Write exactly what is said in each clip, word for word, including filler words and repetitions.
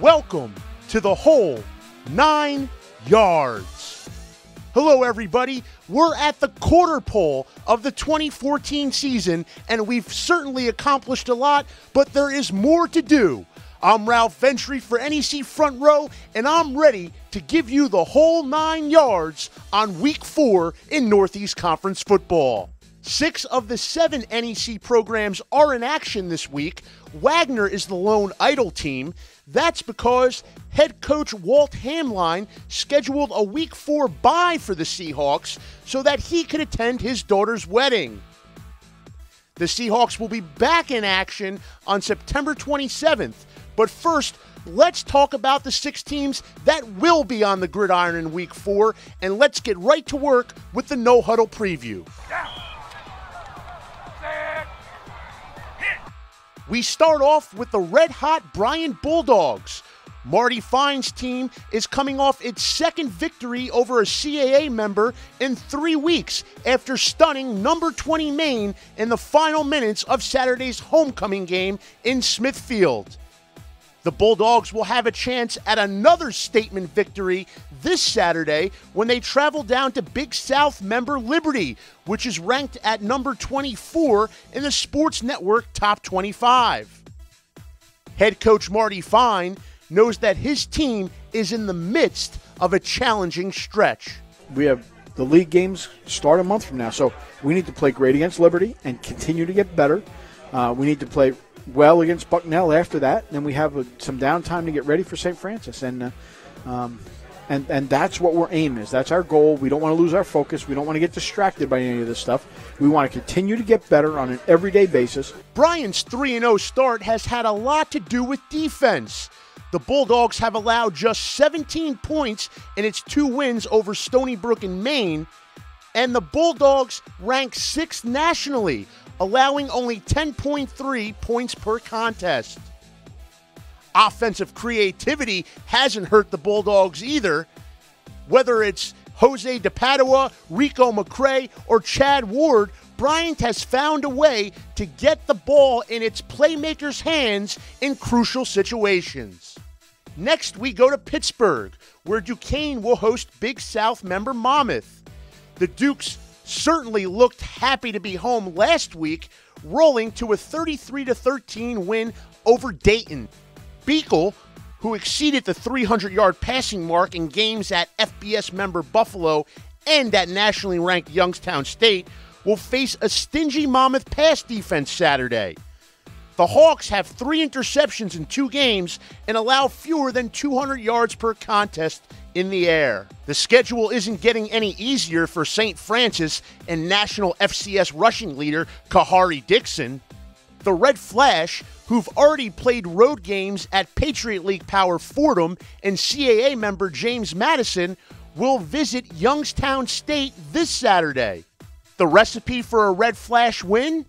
Welcome to the Whole Nine Yards. Hello, everybody. We're at the quarter pole of the twenty fourteen season, and we've certainly accomplished a lot, but there is more to do. I'm Ralph Ventre for N E C Front Row, and I'm ready to give you the whole nine yards on week four in Northeast Conference football. Six of the seven N E C programs are in action this week. Wagner is the lone idle team. That's because head coach Walt Hamlin scheduled a week four bye for the Seahawks so that he could attend his daughter's wedding. The Seahawks will be back in action on September twenty-seventh. But first, let's talk about the six teams that will be on the gridiron in week four, and let's get right to work with the No Huddle preview. Yeah. We start off with the red-hot Bryant Bulldogs. Marty Fine's team is coming off its second victory over a C A A member in three weeks after stunning number twenty Maine in the final minutes of Saturday's homecoming game in Smithfield. The Bulldogs will have a chance at another statement victory this Saturday when they travel down to Big South member Liberty, which is ranked at number twenty-four in the Sports Network Top twenty-five. Head coach Marty Fine knows that his team is in the midst of a challenging stretch. We have the league games start a month from now, so we need to play great against Liberty and continue to get better. Uh, we need to play well against Bucknell after that, and then we have a, some downtime to get ready for Saint Francis, and uh, um, and and that's what our aim is. That's our goal. We don't want to lose our focus. We don't want to get distracted by any of this stuff. We want to continue to get better on an everyday basis. Bryant's three and oh start has had a lot to do with defense. The Bulldogs have allowed just seventeen points in its two wins over Stony Brook and Maine, and the Bulldogs rank sixth nationally, allowing only ten point three points per contest. Offensive creativity hasn't hurt the Bulldogs either. Whether it's Jose DePadua, Rico McCray, or Chad Ward, Bryant has found a way to get the ball in its playmakers' hands in crucial situations. Next, we go to Pittsburgh, where Duquesne will host Big South member Mammoth. The Dukes certainly looked happy to be home last week, rolling to a thirty-three to thirteen win over Dayton. Beekle, who exceeded the three hundred yard passing mark in games at F B S member Buffalo and at nationally ranked Youngstown State, will face a stingy Mammoth pass defense Saturday. The Hawks have three interceptions in two games and allow fewer than two hundred yards per contest in the air. The schedule isn't getting any easier for Saint Francis and national F C S rushing leader Kahari Dixon. The Red Flash, who've already played road games at Patriot League power Fordham and C A A member James Madison, will visit Youngstown State this Saturday. The recipe for a Red Flash win?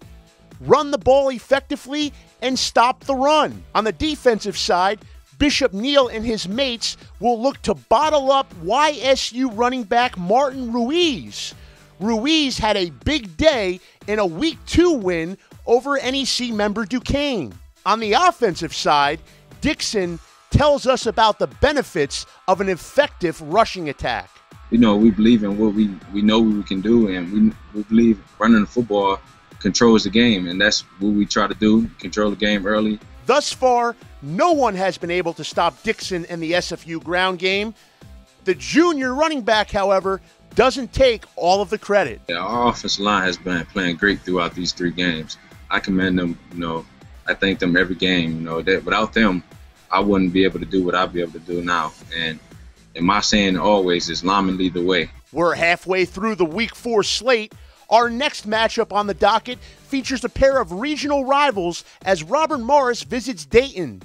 Run the ball effectively and stop the run. On the defensive side, Bishop Neal and his mates will look to bottle up Y S U running back Martin Ruiz. Ruiz had a big day in a week two win over N E C member Duquesne. On the offensive side, Dixon tells us about the benefits of an effective rushing attack. You know, we believe in what we, we know we can do, and we, we believe running the football controls the game, and that's what we try to do, control the game early. Thus far, no one has been able to stop Dixon in the S F U ground game. The junior running back, however, doesn't take all of the credit. Yeah, our offensive line has been playing great throughout these three games. I commend them, you know, I thank them every game. You know, that without them, I wouldn't be able to do what I'd be able to do now. And, and my saying always is, linemen lead the way. We're halfway through the week four slate. Our next matchup on the docket features a pair of regional rivals as Robert Morris visits Dayton.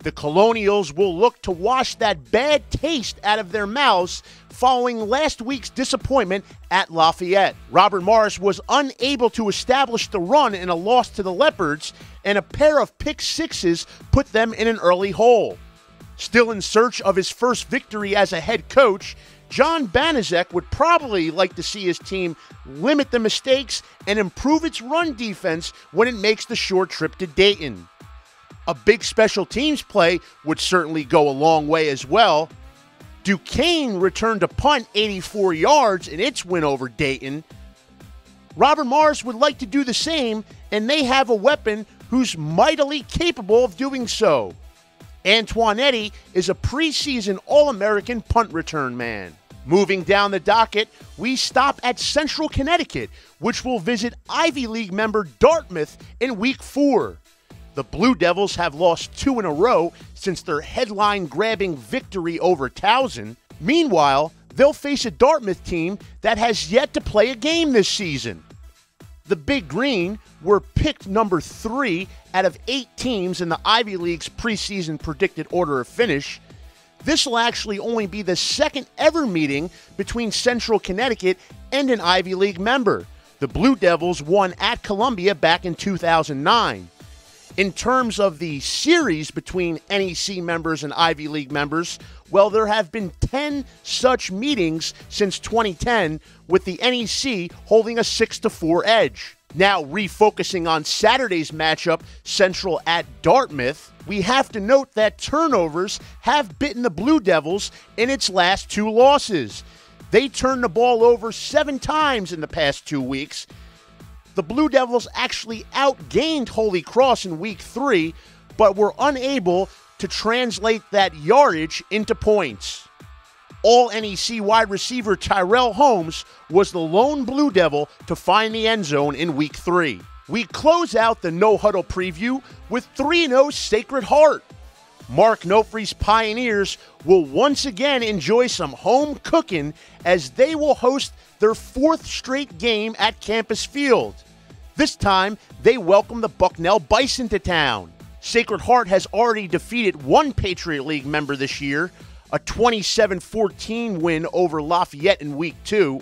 The Colonials will look to wash that bad taste out of their mouths following last week's disappointment at Lafayette. Robert Morris was unable to establish the run in a loss to the Leopards, and a pair of pick sixes put them in an early hole. Still in search of his first victory as a head coach, John Banaszek would probably like to see his team limit the mistakes and improve its run defense when it makes the short trip to Dayton. a big special teams play would certainly go a long way as well. Duquesne returned a punt eighty-four yards in its win over Dayton. Robert Morris would like to do the same, and they have a weapon who's mightily capable of doing so. Antoinetti is a preseason All-American punt return man. Moving down the docket, we stop at Central Connecticut, which will visit Ivy League member Dartmouth in week four. The Blue Devils have lost two in a row since their headline-grabbing victory over Towson. Meanwhile, they'll face a Dartmouth team that has yet to play a game this season. The Big Green were picked number three out of eight teams in the Ivy League's preseason predicted order of finish. This will actually only be the second ever meeting between Central Connecticut and an Ivy League member. The Blue Devils won at Columbia back in two thousand nine. In terms of the series between N E C members and Ivy League members, well, there have been ten such meetings since twenty ten, with the N E C holding a six to four edge. Now refocusing on Saturday's matchup, Central at Dartmouth, we have to note that turnovers have bitten the Blue Devils in its last two losses. They turned the ball over seven times in the past two weeks. The Blue Devils actually outgained Holy Cross in week three, but were unable to translate that yardage into points. All N E C wide receiver Tyrell Holmes was the lone Blue Devil to find the end zone in week three. We close out the No Huddle preview with three and oh Sacred Heart. Mark Nofri's Pioneers will once again enjoy some home cooking as they will host their fourth straight game at Campus Field. This time, they welcome the Bucknell Bison to town. Sacred Heart has already defeated one Patriot League member this year, a twenty-seven fourteen win over Lafayette in week two.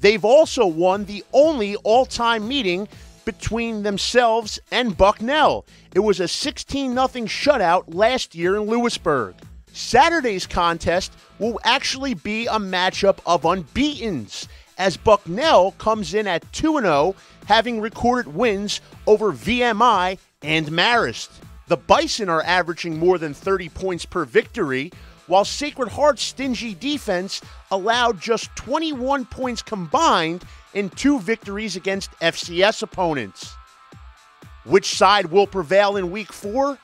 They've also won the only all-time meeting between themselves and Bucknell. It was a sixteen nothing shutout last year in Lewisburg. Saturday's contest will actually be a matchup of unbeatens, as Bucknell comes in at two and oh, having recorded wins over V M I and Marist. The Bison are averaging more than thirty points per victory, while Sacred Heart's stingy defense allowed just twenty-one points combined in two victories against F C S opponents. Which side will prevail in week four?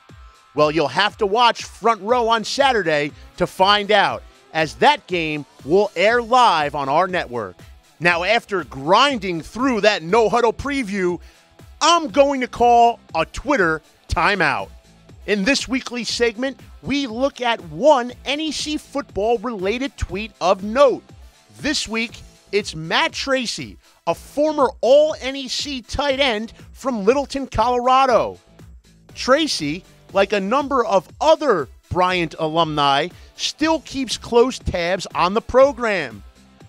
Well, you'll have to watch Front Row on Saturday to find out, as that game will air live on our network. Now, after grinding through that No Huddle preview, I'm going to call a Twitter timeout. In this weekly segment, we look at one N E C football-related tweet of note. This week, it's Matt Tracy, a former All-N E C tight end from Littleton, Colorado. Tracy, like a number of other Bryant alumni, still keeps close tabs on the program.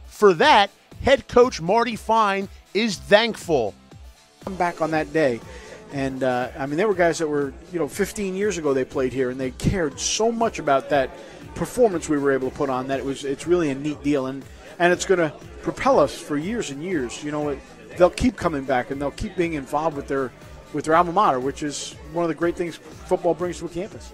For that, head coach Marty Fine is thankful. I'm back on that day. And, uh, I mean, there were guys that were, you know, fifteen years ago they played here, and they cared so much about that performance we were able to put on that it was it's really a neat deal. And, and it's going to propel us for years and years. You know, it, they'll keep coming back, and they'll keep being involved with their, with their alma mater, which is one of the great things football brings to a campus.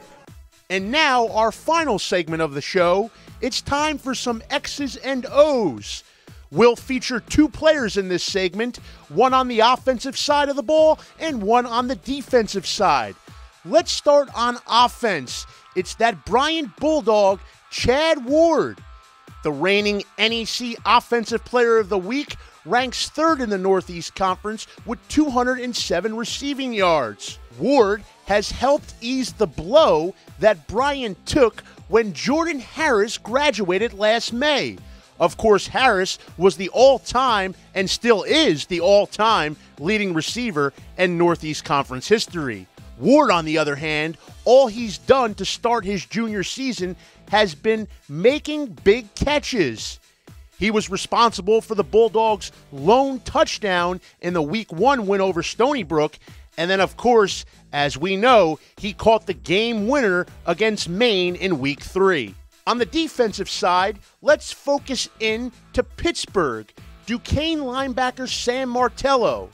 And now our final segment of the show, it's time for some X's and O's. We'll feature two players in this segment, one on the offensive side of the ball and one on the defensive side. Let's start on offense. It's that Bryant Bulldog, Chad Ward. The reigning N E C Offensive Player of the Week ranks third in the Northeast Conference with two hundred seven receiving yards. Ward has helped ease the blow that Bryant took when Jordan Harris graduated last May. Of course, Harris was the all-time and still is the all-time leading receiver in Northeast Conference history. Ward, on the other hand, all he's done to start his junior season has been making big catches. He was responsible for the Bulldogs' lone touchdown in the week one win over Stony Brook. And then, of course, as we know, he caught the game winner against Maine in week three. On the defensive side, let's focus in to Pittsburgh, Duquesne linebacker Sam Martello.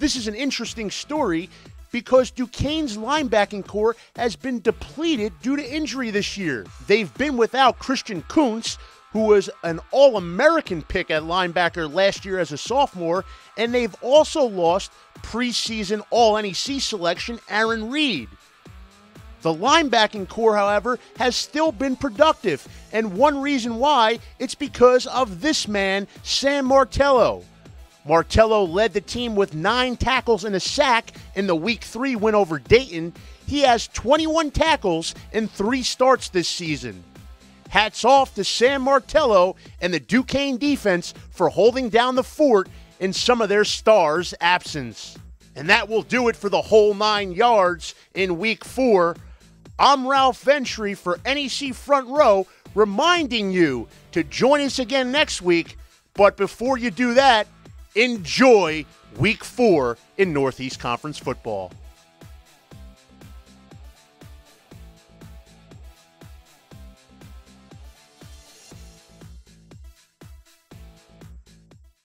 This is an interesting story. because Duquesne's linebacking corps has been depleted due to injury this year. They've been without Christian Kuntz, who was an All-American pick at linebacker last year as a sophomore, and they've also lost preseason All N E C selection Aaron Reed. The linebacking corps, however, has still been productive, and one reason why, it's because of this man, Sam Martello. Martello led the team with nine tackles and a sack in the Week three win over Dayton. He has twenty-one tackles in three starts this season. Hats off to Sam Martello and the Duquesne defense for holding down the fort in some of their stars' absence. And that will do it for the whole nine yards in Week four. I'm Ralph Ventre for N E C Front Row, reminding you to join us again next week. But before you do that, enjoy Week four in Northeast Conference football.